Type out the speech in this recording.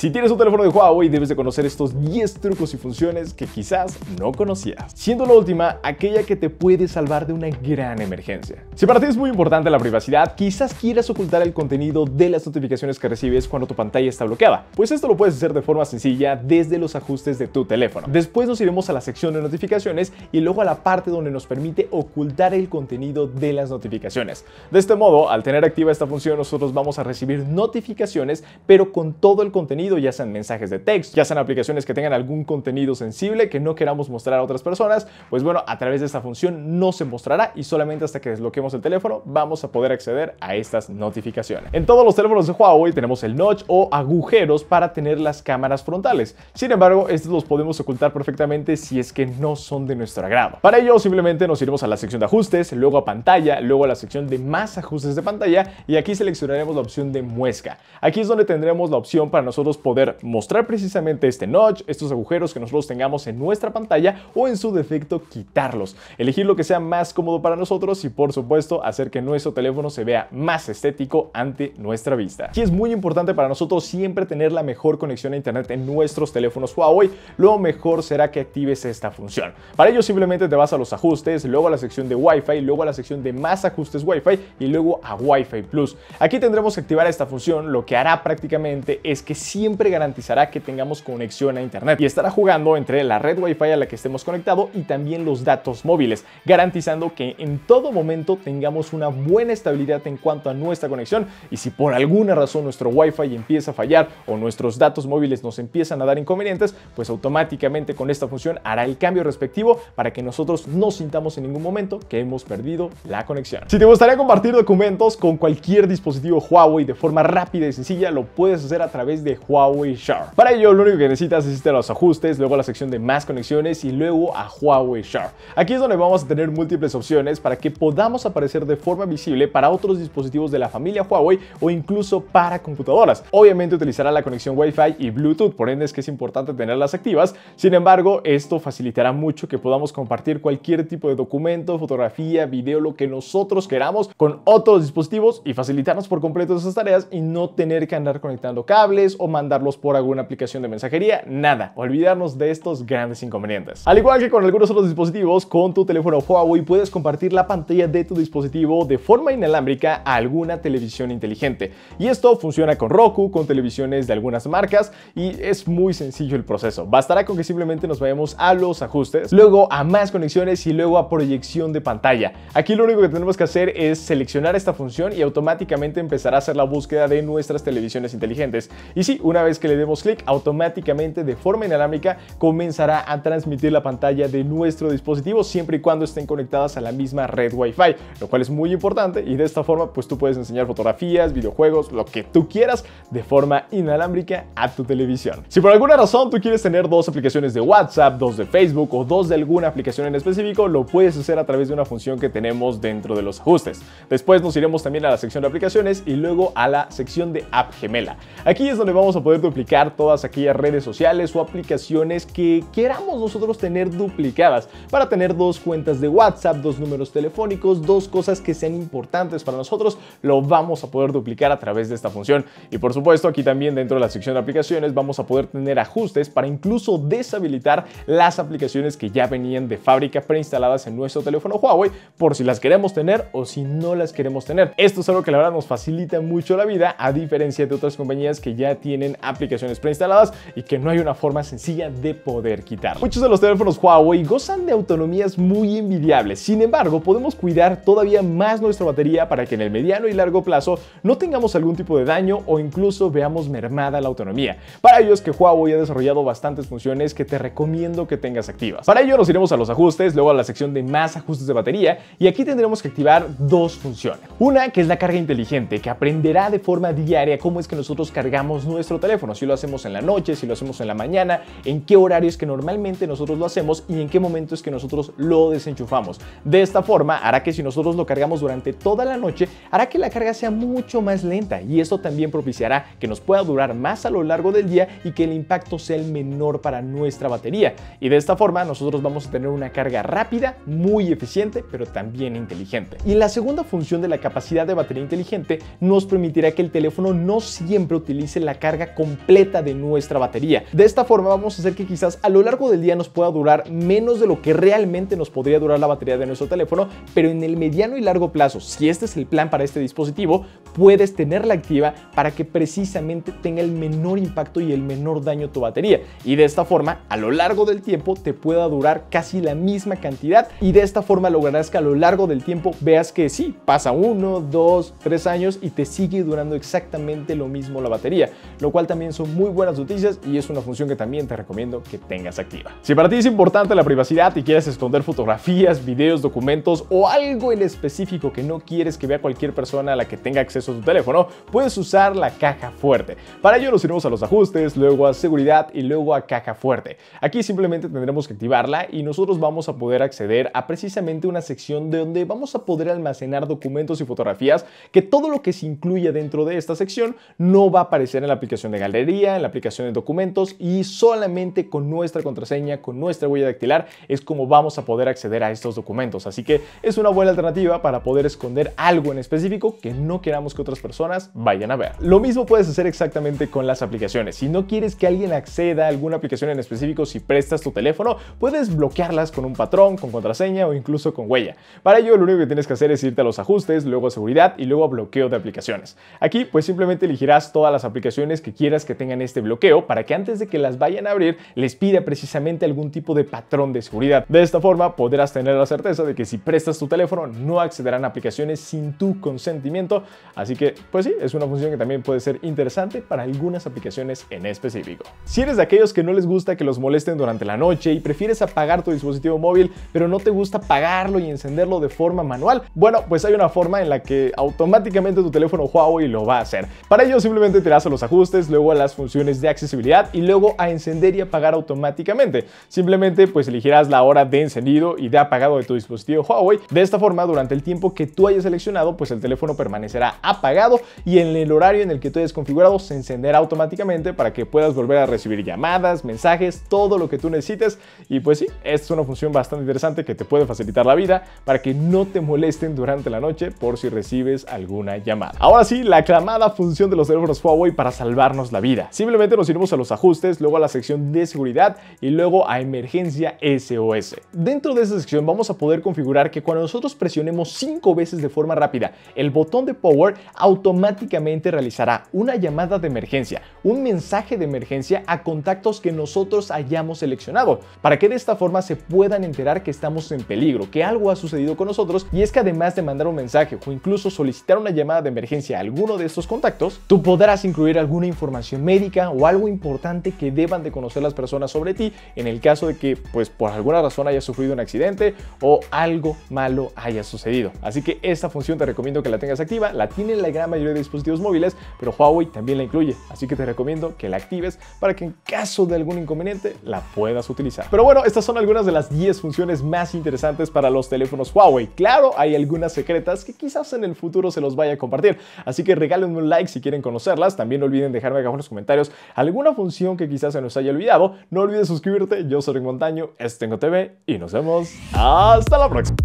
Si tienes un teléfono de Huawei, debes de conocer estos 10 trucos y funciones que quizás no conocías, siendo la última aquella que te puede salvar de una gran emergencia. Si para ti es muy importante la privacidad, quizás quieras ocultar el contenido de las notificaciones que recibes cuando tu pantalla está bloqueada, pues esto lo puedes hacer de forma sencilla desde los ajustes de tu teléfono. Después nos iremos a la sección de notificaciones y luego a la parte donde nos permite ocultar el contenido de las notificaciones. De este modo, al tener activa esta función, nosotros vamos a recibir notificaciones, pero con todo el contenido, ya sean mensajes de texto, ya sean aplicaciones que tengan algún contenido sensible que no queramos mostrar a otras personas, pues bueno, a través de esta función no se mostrará y solamente hasta que desbloqueemos el teléfono vamos a poder acceder a estas notificaciones. En todos los teléfonos de Huawei tenemos el notch o agujeros para tener las cámaras frontales. Sin embargo, estos los podemos ocultar perfectamente si es que no son de nuestro agrado. Para ello, simplemente nos iremos a la sección de ajustes, luego a pantalla, luego a la sección de más ajustes de pantalla y aquí seleccionaremos la opción de muesca. Aquí es donde tendremos la opción para nosotros poder mostrar precisamente este notch, estos agujeros que nosotros tengamos en nuestra pantalla o en su defecto quitarlos. Elegir lo que sea más cómodo para nosotros y por supuesto hacer que nuestro teléfono se vea más estético ante nuestra vista. Y es muy importante para nosotros siempre tener la mejor conexión a internet en nuestros teléfonos Huawei, lo mejor será que actives esta función. Para ello simplemente te vas a los ajustes, luego a la sección de Wi-Fi, luego a la sección de más ajustes Wi-Fi y luego a Wi-Fi Plus. Aquí tendremos que activar esta función, lo que hará prácticamente es que siempre garantizará que tengamos conexión a internet y estará jugando entre la red Wi-Fi a la que estemos conectado y también los datos móviles, garantizando que en todo momento tengamos una buena estabilidad en cuanto a nuestra conexión. Y si por alguna razón nuestro Wi-Fi empieza a fallar o nuestros datos móviles nos empiezan a dar inconvenientes, pues automáticamente con esta función hará el cambio respectivo para que nosotros no sintamos en ningún momento que hemos perdido la conexión. Si te gustaría compartir documentos con cualquier dispositivo Huawei de forma rápida y sencilla, lo puedes hacer a través de Huawei Share. Para ello, lo único que necesitas es ir a los ajustes, luego a la sección de más conexiones y luego a Huawei Share. Aquí es donde vamos a tener múltiples opciones para que podamos aparecer de forma visible para otros dispositivos de la familia Huawei o incluso para computadoras. Obviamente utilizará la conexión Wi-Fi y Bluetooth, por ende es que es importante tenerlas activas. Sin embargo, esto facilitará mucho que podamos compartir cualquier tipo de documento, fotografía, video, lo que nosotros queramos con otros dispositivos y facilitarnos por completo esas tareas y no tener que andar conectando cables o mandarlos por alguna aplicación de mensajería, nada, olvidarnos de estos grandes inconvenientes. Al igual que con algunos otros dispositivos, con tu teléfono Huawei puedes compartir la pantalla de tu dispositivo de forma inalámbrica a alguna televisión inteligente. Y esto funciona con Roku, con televisiones de algunas marcas y es muy sencillo el proceso. Bastará con que simplemente nos vayamos a los ajustes, luego a más conexiones y luego a proyección de pantalla. Aquí lo único que tenemos que hacer es seleccionar esta función y automáticamente empezará a hacer la búsqueda de nuestras televisiones inteligentes. Y sí, una vez que le demos clic, automáticamente de forma inalámbrica comenzará a transmitir la pantalla de nuestro dispositivo siempre y cuando estén conectadas a la misma red Wi-Fi, lo cual es muy importante y de esta forma pues tú puedes enseñar fotografías, videojuegos, lo que tú quieras de forma inalámbrica a tu televisión. Si por alguna razón tú quieres tener dos aplicaciones de WhatsApp, dos de Facebook o dos de alguna aplicación en específico, lo puedes hacer a través de una función que tenemos dentro de los ajustes. Después nos iremos también a la sección de aplicaciones y luego a la sección de app gemela. Aquí es donde vamos a poder duplicar todas aquellas redes sociales o aplicaciones que queramos nosotros tener duplicadas para tener dos cuentas de WhatsApp, dos números telefónicos, dos cosas que sean importantes para nosotros, lo vamos a poder duplicar a través de esta función. Y por supuesto aquí también dentro de la sección de aplicaciones vamos a poder tener ajustes para incluso deshabilitar las aplicaciones que ya venían de fábrica preinstaladas en nuestro teléfono Huawei por si las queremos tener o si no las queremos tener. Esto es algo que la verdad nos facilita mucho la vida a diferencia de otras compañías que ya tienen aplicaciones preinstaladas y que no hay una forma sencilla de poder quitar. Muchos de los teléfonos Huawei gozan de autonomías muy envidiables, sin embargo podemos cuidar todavía más nuestra batería para que en el mediano y largo plazo no tengamos algún tipo de daño o incluso veamos mermada la autonomía. Para ello es que Huawei ha desarrollado bastantes funciones que te recomiendo que tengas activas. Para ello nos iremos a los ajustes, luego a la sección de más ajustes de batería y aquí tendremos que activar dos funciones. Una que es la carga inteligente, que aprenderá de forma diaria cómo es que nosotros cargamos nuestro teléfono, si lo hacemos en la noche, si lo hacemos en la mañana, en qué horarios que normalmente nosotros lo hacemos y en qué momento es que nosotros lo desenchufamos. De esta forma hará que si nosotros lo cargamos durante toda la noche, hará que la carga sea mucho más lenta y esto también propiciará que nos pueda durar más a lo largo del día y que el impacto sea el menor para nuestra batería. Y de esta forma nosotros vamos a tener una carga rápida, muy eficiente, pero también inteligente. Y la segunda función de la capacidad de batería inteligente nos permitirá que el teléfono no siempre utilice la carga carga completa de nuestra batería. De esta forma vamos a hacer que quizás a lo largo del día nos pueda durar menos de lo que realmente nos podría durar la batería de nuestro teléfono, pero en el mediano y largo plazo, si este es el plan para este dispositivo, puedes tenerla activa para que precisamente tenga el menor impacto y el menor daño a tu batería, y de esta forma a lo largo del tiempo te pueda durar casi la misma cantidad, y de esta forma lograrás que a lo largo del tiempo veas que sí, pasa 1, 2, 3 años y te sigue durando exactamente lo mismo la batería, lo cual también son muy buenas noticias y es una función que también te recomiendo que tengas activa. Si para ti es importante la privacidad y quieres esconder fotografías, videos, documentos o algo en específico que no quieres que vea cualquier persona a la que tenga acceso a tu teléfono, puedes usar la caja fuerte. Para ello nos iremos a los ajustes, luego a seguridad y luego a caja fuerte. Aquí simplemente tendremos que activarla y nosotros vamos a poder acceder a precisamente una sección de donde vamos a poder almacenar documentos y fotografías, que todo lo que se incluya dentro de esta sección no va a aparecer en la aplicación de galería, en la aplicación de documentos, y solamente con nuestra contraseña, con nuestra huella dactilar es como vamos a poder acceder a estos documentos. Así que es una buena alternativa para poder esconder algo en específico que no queramos que otras personas vayan a ver. Lo mismo puedes hacer exactamente con las aplicaciones. Si no quieres que alguien acceda a alguna aplicación en específico, si prestas tu teléfono, puedes bloquearlas con un patrón, con contraseña o incluso con huella. Para ello lo único que tienes que hacer es irte a los ajustes, luego a seguridad y luego a bloqueo de aplicaciones. Aquí pues simplemente elegirás todas las aplicaciones que quieras que tengan este bloqueo para que antes de que las vayan a abrir les pida precisamente algún tipo de patrón de seguridad. De esta forma podrás tener la certeza de que si prestas tu teléfono no accederán a aplicaciones sin tu consentimiento, así que pues sí, es una función que también puede ser interesante para algunas aplicaciones en específico. Si eres de aquellos que no les gusta que los molesten durante la noche y prefieres apagar tu dispositivo móvil pero no te gusta apagarlo y encenderlo de forma manual, bueno, pues hay una forma en la que automáticamente tu teléfono Huawei lo va a hacer. Para ello simplemente te das a los ajustes, luego a las funciones de accesibilidad y luego a encender y apagar automáticamente. Simplemente pues elegirás la hora de encendido y de apagado de tu dispositivo Huawei. De esta forma durante el tiempo que tú hayas seleccionado pues el teléfono permanecerá apagado y en el horario en el que tú hayas configurado se encenderá automáticamente para que puedas volver a recibir llamadas, mensajes, todo lo que tú necesites. Y pues sí, esta es una función bastante interesante que te puede facilitar la vida para que no te molesten durante la noche por si recibes alguna llamada. Ahora sí, la aclamada función de los teléfonos Huawei para salvarnos la vida. Simplemente nos iremos a los ajustes, luego a la sección de seguridad y luego a emergencia SOS. Dentro de esta sección vamos a poder configurar que cuando nosotros presionemos 5 veces de forma rápida el botón de power, automáticamente realizará una llamada de emergencia, un mensaje de emergencia a contactos que nosotros hayamos seleccionado, para que de esta forma se puedan enterar que estamos en peligro, que algo ha sucedido con nosotros. Y es que además de mandar un mensaje o incluso solicitar una llamada de emergencia a alguno de estos contactos, tú podrás incluir alguna información médica o algo importante que deban de conocer las personas sobre ti en el caso de que pues por alguna razón hayas sufrido un accidente o algo malo haya sucedido. Así que esta función te recomiendo que la tengas activa, la tienen la gran mayoría de dispositivos móviles, pero Huawei también la incluye, así que te recomiendo que la actives para que en caso de algún inconveniente la puedas utilizar. Pero bueno, estas son algunas de las 10 funciones más interesantes para los teléfonos Huawei. Claro, hay algunas secretas que quizás en el futuro se los vaya a compartir, así que regálenme un like si quieren conocerlas. También no olviden dejarme acá en los comentarios alguna función que quizás se nos haya olvidado. No olvides suscribirte. Yo soy Luis Montaño, es TecnoTV y nos vemos hasta la próxima.